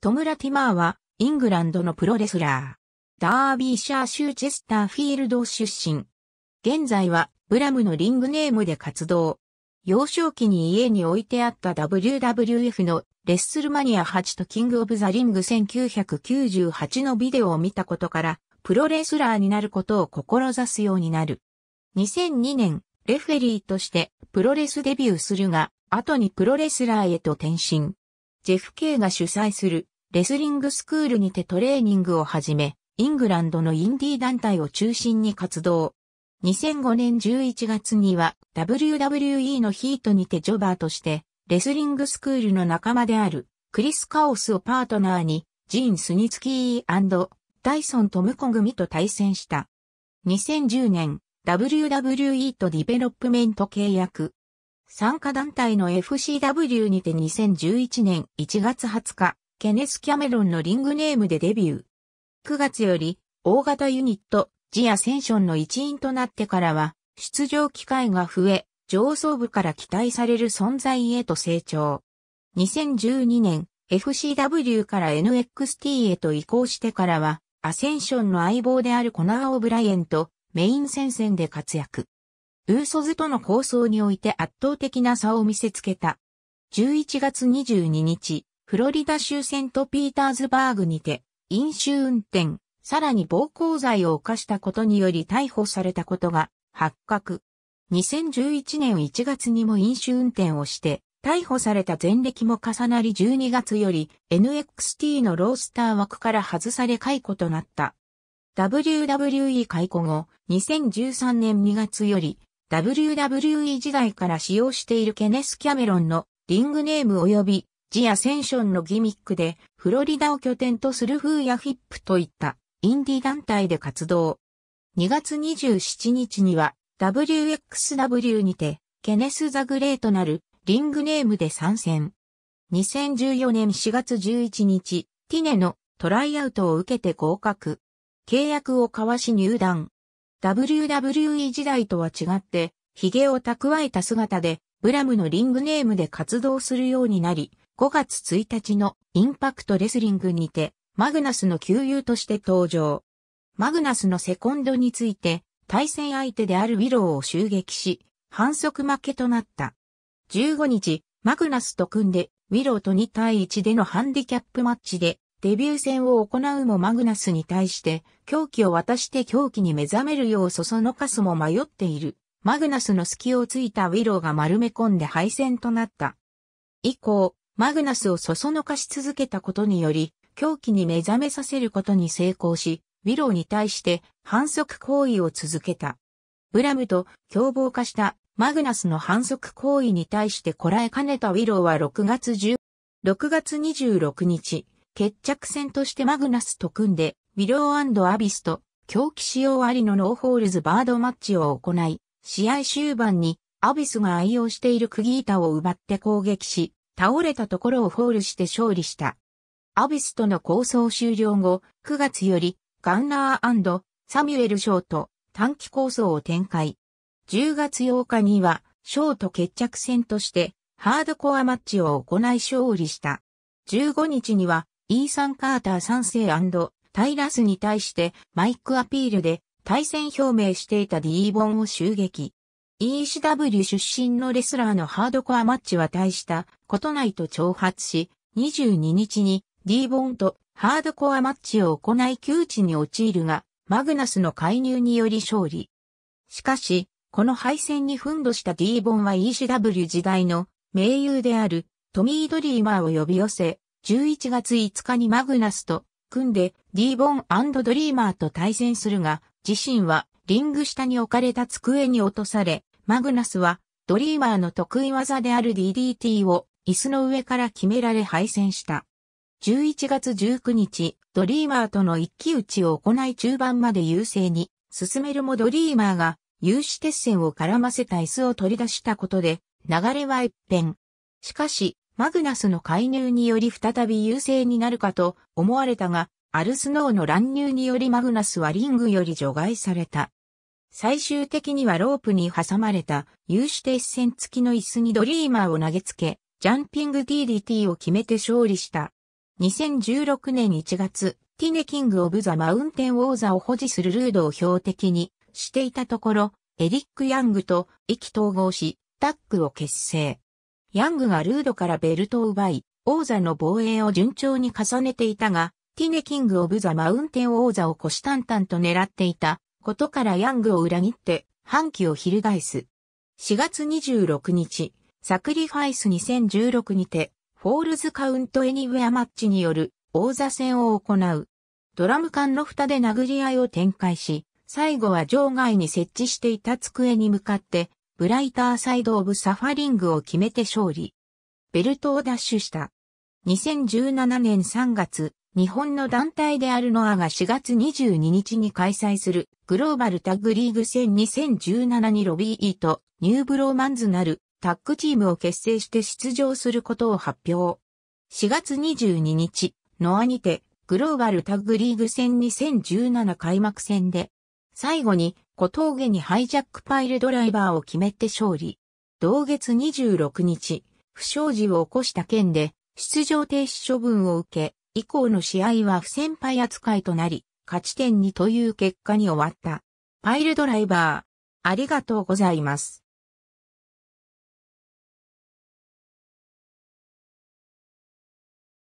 トム・ラティマーはイングランドのプロレスラー。ダービーシャー州チェスターフィールド出身。現在はブラムのリングネームで活動。幼少期に家に置いてあった WWF のレッスルマニア8とキングオブザリング1998のビデオを見たことからプロレスラーになることを志すようになる。2002年、レフェリーとしてプロレスデビューするが、後にプロレスラーへと転身。ジェフ・ケイが主催するレスリングスクールにてトレーニングを始め、イングランドのインディー団体を中心に活動。2005年11月には WWE のヒートにてジョバーとして、レスリングスクールの仲間であるクリス・カオスをパートナーに、ジーン・スニツキー&ダイソン・トムコ組と対戦した。2010年、WWE とディベロップメント契約。参加団体の FCW にて2011年1月20日、ケネス・キャメロンのリングネームでデビュー。9月より、大型ユニット、ジ・アセンションの一員となってからは、出場機会が増え、上層部から期待される存在へと成長。2012年、FCW から NXT へと移行してからは、アセンションの相棒であるコナー・オブライエンとメイン戦線で活躍。ウーソズとの抗争において圧倒的な差を見せつけた。11月22日、フロリダ州セントピーターズバーグにて、飲酒運転、さらに暴行罪を犯したことにより逮捕されたことが発覚。2011年1月にも飲酒運転をして、逮捕された前歴も重なり12月より NXT のロースター枠から外され解雇となった。WWE 解雇後、2013年2月より、WWE 時代から使用しているケネス・キャメロンのリングネーム及びジ・アセンションのギミックでフロリダを拠点とするFUやFIPといったインディ団体で活動。2月27日には WXW にてケネス・ザ・グレートなるリングネームで参戦。2014年4月11日、TNAのトライアウトを受けて合格。契約を交わし入団。WWE 時代とは違って、髭を蓄えた姿で、ブラムのリングネームで活動するようになり、5月1日のインパクトレスリングにて、マグナスの旧友として登場。マグナスのセコンドについて、対戦相手であるウィローを襲撃し、反則負けとなった。15日、マグナスと組んで、ウィローと2対1でのハンディキャップマッチで、デビュー戦を行うもマグナスに対して、狂気を渡して狂気に目覚めるようそそのかすも迷っている。マグナスの隙をついたウィローが丸め込んで敗戦となった。以降、マグナスをそそのかし続けたことにより、狂気に目覚めさせることに成功し、ウィローに対して反則行為を続けた。ブラムと凶暴化したマグナスの反則行為に対してこらえかねたウィローは6月26日、決着戦としてマグナスと組んで、ウィロー&アビスと、狂気使用ありのノーホールズバードマッチを行い、試合終盤に、アビスが愛用している釘板を奪って攻撃し、倒れたところをフォールして勝利した。アビスとの抗争終了後、9月より、ガンナー&サミュエル・ショーと短期抗争を展開。10月8日には、ショーと決着戦として、ハードコアマッチを行い勝利した。15日には、イーサン・カーター3世&タイラスに対してマイクアピールで対戦表明していたディーボンを襲撃。ECW 出身のレスラーのハードコアマッチは大したことないと挑発し、22日にディーボンとハードコアマッチを行い窮地に陥るが、マグナスの介入により勝利。しかし、この敗戦に奮闘したディーボンは ECW 時代の盟友であるトミー・ドリーマーを呼び寄せ、11月5日にマグナスと組んでディーボン&ドリーマーと対戦するが、自身はリング下に置かれた机に落とされ、マグナスはドリーマーの得意技である DDT を椅子の上から決められ敗戦した。11月19日、ドリーマーとの一騎打ちを行い中盤まで優勢に進めるもドリーマーが有刺鉄線を絡ませた椅子を取り出したことで流れは一変。しかし、マグナスの介入により再び優勢になるかと思われたが、アルスノーの乱入によりマグナスはリングより除外された。最終的にはロープに挟まれた有刺鉄線付きの椅子にドリーマーを投げつけ、ジャンピング DDT を決めて勝利した。2016年1月、TNAキングオブザマウンテン王座を保持するルードを標的にしていたところ、エリック・ヤングと意気投合し、タッグを結成。ヤングがルードからベルトを奪い、王座の防衛を順調に重ねていたが、TNAキングオブザマウンテン王座を虎視眈々と狙っていたことからヤングを裏切って、反旗を翻す。4月26日、サクリファイス2016にて、フォールズカウントエニウェアマッチによる王座戦を行う。ドラム缶の蓋で殴り合いを展開し、最後は場外に設置していた机に向かって、ブライターサイドオブサファリングを決めて勝利。ベルトを奪取した。2017年3月、日本の団体であるノアが4月22日に開催するグローバルタッグリーグ戦2017にロビー・イーとニューブローマンズなるタッグチームを結成して出場することを発表。4月22日、ノアにてグローバルタッグリーグ戦2017開幕戦で、最後に小峠にハイジャックパイルドライバーを決めて勝利。同月26日、不祥事を起こした件で出場停止処分を受け、以降の試合は不戦敗扱いとなり、勝ち点2という結果に終わった。パイルドライバー、ありがとうございます。